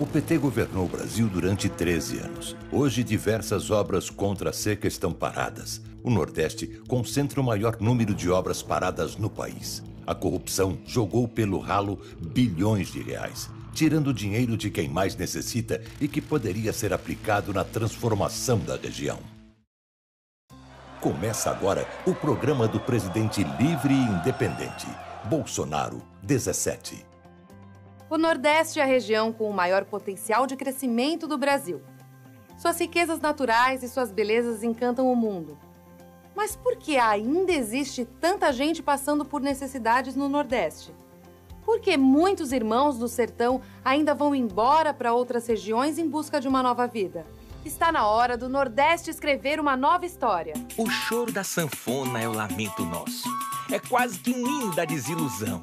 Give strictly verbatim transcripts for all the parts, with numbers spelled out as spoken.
O P T governou o Brasil durante treze anos. Hoje, diversas obras contra a seca estão paradas. O Nordeste concentra o maior número de obras paradas no país. A corrupção jogou pelo ralo bilhões de reais, tirando dinheiro de quem mais necessita e que poderia ser aplicado na transformação da região. Começa agora o programa do presidente livre e independente, Bolsonaro dezessete. O Nordeste é a região com o maior potencial de crescimento do Brasil. Suas riquezas naturais e suas belezas encantam o mundo. Mas por que ainda existe tanta gente passando por necessidades no Nordeste? Por que muitos irmãos do sertão ainda vão embora para outras regiões em busca de uma nova vida? Está na hora do Nordeste escrever uma nova história. O choro da sanfona é o lamento nosso. É quase que um hino da desilusão.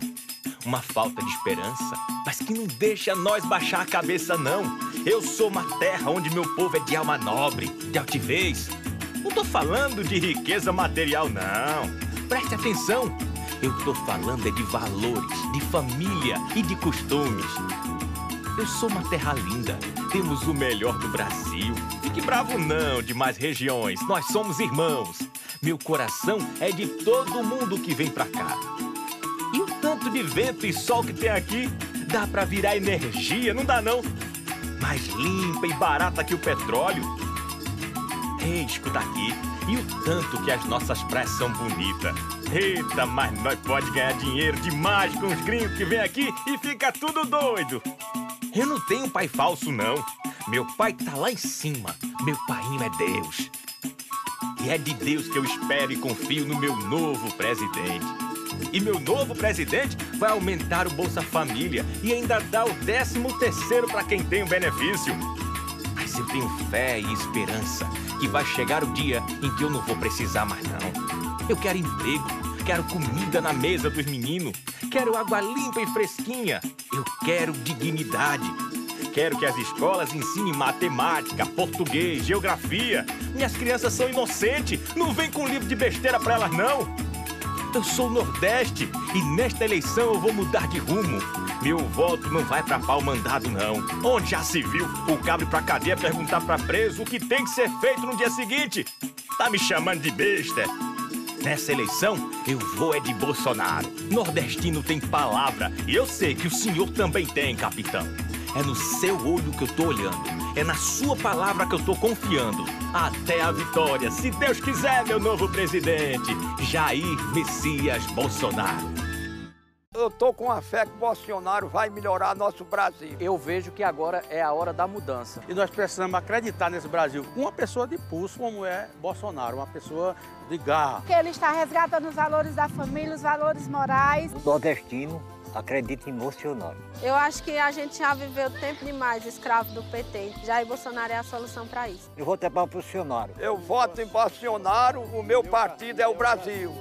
Uma falta de esperança, mas que não deixa nós baixar a cabeça, não. Eu sou uma terra onde meu povo é de alma nobre, de altivez. Não tô falando de riqueza material, não. Preste atenção. Eu tô falando é de valores, de família e de costumes. Eu sou uma terra linda. Temos o melhor do Brasil. Fique bravo, não, de mais regiões. Nós somos irmãos. Meu coração é de todo mundo que vem pra cá. E o tanto de vento e sol que tem aqui, dá pra virar energia, não dá não? Mais limpa e barata que o petróleo. Ei, escuta aqui, e o tanto que as nossas praias são bonitas. Eita, mas nós pode ganhar dinheiro demais com os gringos que vêm aqui e fica tudo doido. Eu não tenho pai falso, não. Meu pai tá lá em cima, meu painho é Deus. E é de Deus que eu espero e confio no meu novo presidente. E meu novo presidente vai aumentar o Bolsa Família e ainda dá o décimo terceiro para quem tem o benefício. Mas eu tenho fé e esperança que vai chegar o dia em que eu não vou precisar mais, não. Eu quero emprego, quero comida na mesa dos meninos, quero água limpa e fresquinha, eu quero dignidade. Quero que as escolas ensinem matemática, português, geografia. Minhas crianças são inocentes, não vem com livro de besteira para elas, não. Eu sou o Nordeste e nesta eleição eu vou mudar de rumo. Meu voto não vai pra pau mandado, não. Onde já se viu o cabo pra cadeia perguntar pra preso o que tem que ser feito no dia seguinte? Tá me chamando de besta? Nessa eleição eu vou é de Bolsonaro. Nordestino tem palavra e eu sei que o senhor também tem, capitão. É no seu olho que eu tô olhando. É na sua palavra que eu tô confiando. Até a vitória, se Deus quiser, meu novo presidente, Jair Messias Bolsonaro. Eu tô com a fé que Bolsonaro vai melhorar nosso Brasil. Eu vejo que agora é a hora da mudança. E nós precisamos acreditar nesse Brasil. Uma pessoa de pulso como é Bolsonaro, uma pessoa de garra. Porque ele está resgatando os valores da família, os valores morais. O nordestino acredita em Bolsonaro. Eu acho que a gente já viveu tempo demais escravo do P T. Jair Bolsonaro é a solução para isso. Eu vou ter para o Bolsonaro. Eu voto em Bolsonaro, o meu partido é o Brasil.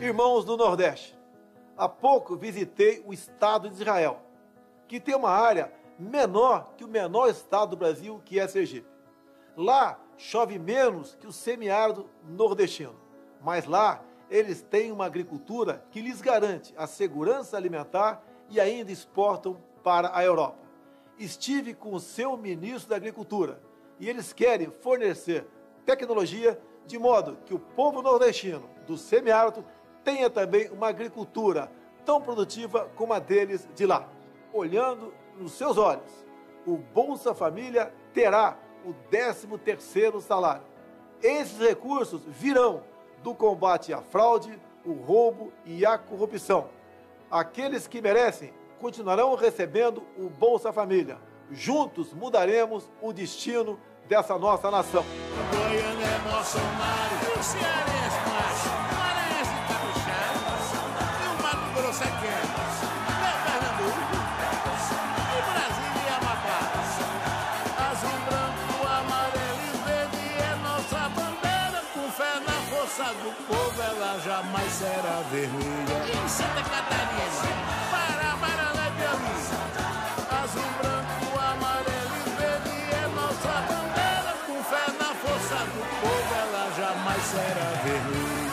Irmãos do Nordeste, há pouco visitei o estado de Israel, que tem uma área menor que o menor estado do Brasil, que é Sergipe. Lá chove menos que o semiárido nordestino, mas lá eles têm uma agricultura que lhes garante a segurança alimentar e ainda exportam para a Europa. Estive com o seu ministro da Agricultura e eles querem fornecer tecnologia de modo que o povo nordestino do semiárido tenha também uma agricultura tão produtiva como a deles de lá. Olhando nos seus olhos, o Bolsa Família terá o décimo terceiro salário. Esses recursos virão do combate à fraude, o roubo e à corrupção. Aqueles que merecem continuarão recebendo o Bolsa Família. Juntos mudaremos o destino dessa nossa nação. Do povo ela jamais será vermelha. Em Santa Catarina, Pará, Paraná e Piauí, azul, branco, amarelo e verde é nossa bandeira. Com fé na força do povo ela jamais será vermelha.